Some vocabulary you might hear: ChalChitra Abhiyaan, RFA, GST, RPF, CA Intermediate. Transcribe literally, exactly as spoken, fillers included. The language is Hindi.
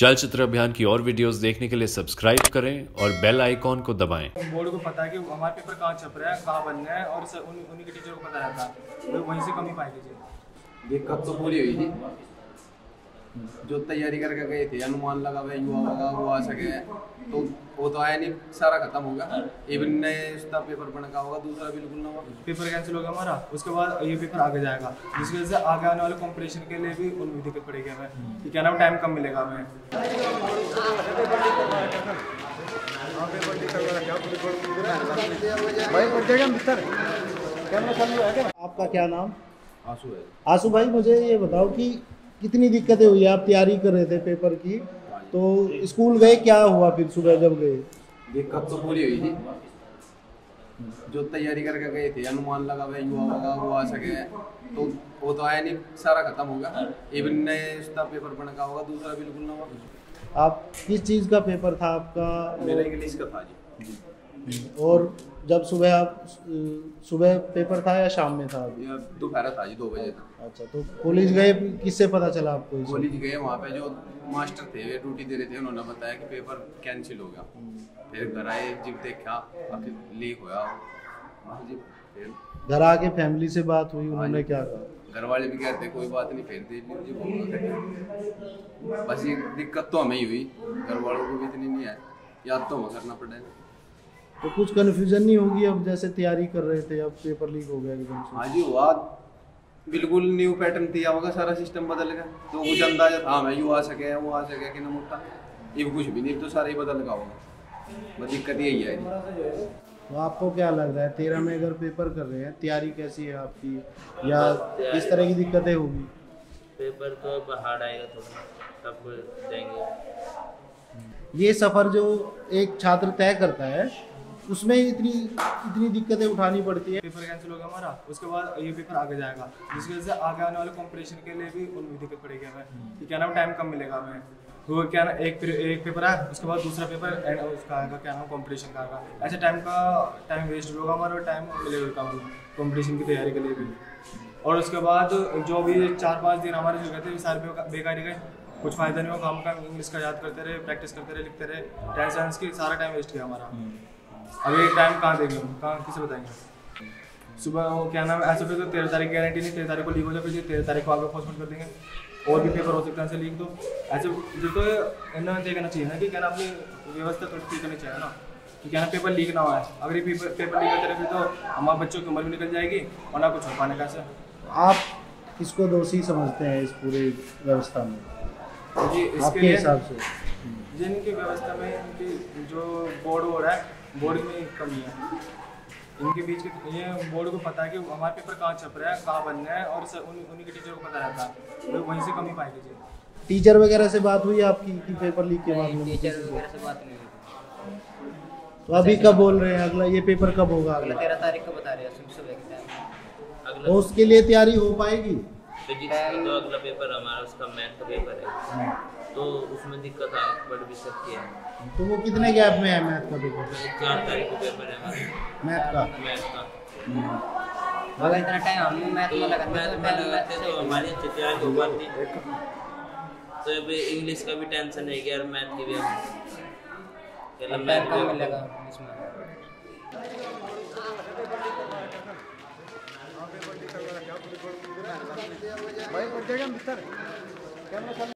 चलचित्र अभियान की और वीडियोस देखने के लिए सब्सक्राइब करें और बेल आइकॉन को दबाएं। बोर्ड को पता है कि हमारा पेपर कहाँ छप रहा है, कहाँ बनना है, और उन, उन्हीं के टीचर को पता रहता है, तो वहीं से कमी पाई लीजिए। दिक्कत तो पूरी हुई थी, जो तैयारी करके गए थे, अनुमान लगा हुआ युवा लगा वो आ सके, तो वो तो आया नहीं, सारा खत्म होगा। इवन ने उसका पेपर बन का होगा, दूसरा बिल्कुल ना होगा, पेपर कैंसिल होगा हमारा। उसके बाद ये पेपर आगे जाएगा, जिसकी वजह से आगे आने वाले कॉम्पिटिशन के लिए भी उनकी दिक्कत पड़ेगी हमें, कि क्या ना टाइम कम मिलेगा हमें। आपका क्या नाम? आंसू है। आंसू भाई, मुझे ये बताओ कि कितनी दिक्कतें हुई, आप तैयारी कर रहे थे पेपर की, तो स्कूल गए, क्या हुआ फिर सुबह जब गए? दिक्कत तो पूरी हुई थी, जो तैयारी करके गए थे, अनुमान लगा हुआ युवा लगा वो आ सके, तो वो तो आया नहीं, सारा खत्म होगा। इवन ने उसका पेपर बन का होगा, दूसरा बिल्कुल ना होगा। आप किस चीज़ का पेपर था आपका? मेरा इंग्लिश का था जी। और जब सुबह आप सुबह पेपर था या शाम में था? दोपहर था जी, दो बजे था। अच्छा, तो कॉलेज गए किससे पता चला आपको? कॉलेज गए, वहाँ पे जो मास्टर थे वे ड्यूटी दे रहे थे, उन्होंने बताया कि पेपर कैंसिल हो गया। फिर घर आए, जब देखा लीक हुआ, घर आके फैमिली से बात हुई, उन्होंने क्या कहा? घर वाले भी कहते कोई बात नहीं, फिर दे बस। ये दिक्कत तो हमें ही हुई, घर वालों को भी इतनी नहीं है, याद तो हमें करना पड़ेगा। तो कुछ कन्फ्यूजन नहीं होगी अब, जैसे तैयारी कर रहे थे, अब पेपर लीक हो गया एकदम से? हाँ जी हुआ, बिल्कुल न्यू पैटर्न तैयार होगा, सारा सिस्टम बदल गया, तो कुछ अंदाजा था हमें यू आ सके वो आ सके कि ना मोटा, ये कुछ भी नहीं, तो सारा ही बदल गया होगा। दिक्कत यही है जी। तो आपको क्या लग रहा है, तेरह में अगर पेपर कर रहे हैं, तैयारी कैसी है आपकी, या किस तरह की दिक्कतें होगी? पेपर तो अब हार्ड आएगा थोड़ा, सब जाएंगे। ये सफ़र जो एक छात्र तय करता है, उसमें इतनी इतनी दिक्कतें उठानी पड़ती है। पेपर कैंसिल हो गया हमारा, उसके बाद ये पेपर आगे जाएगा, जिसकी वजह से आगे आने वाले कॉम्पिटिशन के लिए भी उनमें दिक्कत पड़ेगी हमें, कि क्या नाम टाइम कम मिलेगा हमें। तो क्या ना एक एक पेपर आया, उसके बाद दूसरा पेपर एंड उसका आएगा क्या नाम कॉम्पिटिशन का आएगा, ऐसे टाइम का टाइम वेस्ट होगा हमारा, टाइम मिलेगा कॉम्पिटिशन की तैयारी के लिए भी। और उसके बाद जो भी चार पाँच दिन हमारे जो गए थे सारे बेकार गए, कुछ फ़ायदा नहीं हो, काम का इंग्लिश का याद करते रहे, प्रैक्टिस करते रहे, लिखते रहे, टाइम साइंस की सारा टाइम वेस्ट किया हमारा। अब ये टाइम कहाँ देंगे, कहाँ किसे बताएंगे? सुबह वो क्या नाम है ऐसे फिर तो तेरह तारीख की गारंटी नहीं, तेरह तारीख को लीक हो जाए, फिर तेरह तारीख को आगे पोस्टपोन कर देंगे, और भी पेपर हो सकता है ऐसे लीक। तो ऐसे जो तो इन्होंने तय करना चाहिए ना, कि क्या ना अपनी व्यवस्था थोड़ी ठीक करनी चाहिए ना, कि क्या ना पेपर लीक ना हुआ है। अगर ये पेपर पेपर लीक होते रहे तो हमारे बच्चों की उम्र भी निकल जाएगी, और ना कुछ हो पाने का। सर आप किसको दोषी समझते हैं इस पूरे व्यवस्था में? जी इसके हिसाब से जिनकी व्यवस्था में इनकी जो बोर्ड हो रहा है, बोर्ड में कमी है इनके बीच के, ये बोर्ड को पता है कि हमारा पेपर कहाँ छप रहा है, कहाँ बनना है, और उन, उन्हीं के टीचर को पता रहता है, तो वहीं से कमी पाई लीजिए। टीचर वगैरह से बात हुई आपकी कि पेपर लीक के बाद? टीचर वगैरह से बात नहीं हुई। तो अभी कब बोल रहे हैं अगला ये पेपर कब होगा? अगला तेरह तारीख को बता रहे हैं, तो उसके लिए तैयारी हो पाएगी? तो अगला पेपर हमारा उसका मैथ का पेपर है, तो उसमें दिक्कत आ पड़ भी सकती है। तो वो कितने गैप में है मैथ का पेपर? चार तारीख को पेपर है मैथ का। मैथ का अगर इतना टाइम हमने मैथ में लगाते तो हमारी तैयारी हो पाती, तो अब इंग्लिश का भी टेंशन है कि यार मैथ की भी हम मैथ का मिलेगा इसमें। भाई और जगह मित्र कैमरा